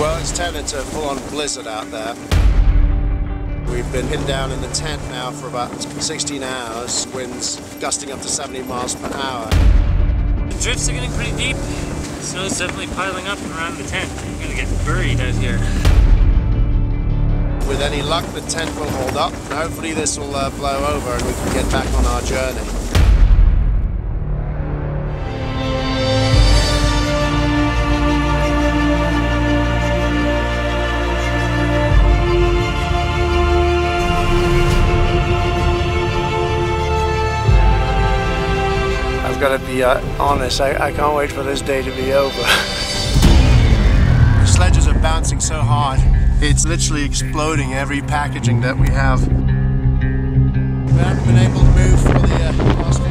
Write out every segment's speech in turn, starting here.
Well, it's turning to a full-on blizzard out there. We've been pinned down in the tent now for about 16 hours, winds gusting up to 70 miles per hour. The drifts are getting pretty deep, the snow's definitely piling up around the tent. You're gonna get buried out here. With any luck, the tent will hold up, and hopefully this will blow over and we can get back on our journey. I've got to be honest, I can't wait for this day to be over. The sledges are bouncing so hard, it's literally exploding every packaging that we have. We haven't been able to move for the last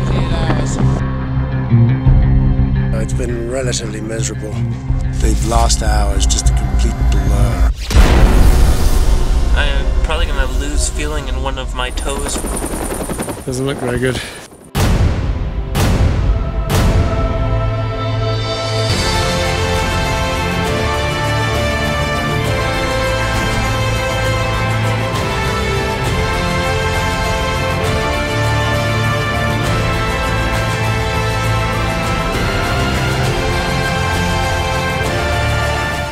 58 hours. It's been relatively miserable. The last hour is just a complete blur. I'm probably going to lose feeling in one of my toes. Doesn't look very good.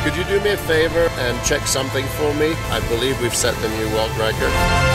Could you do me a favor and check something for me? I believe we've set the new world record.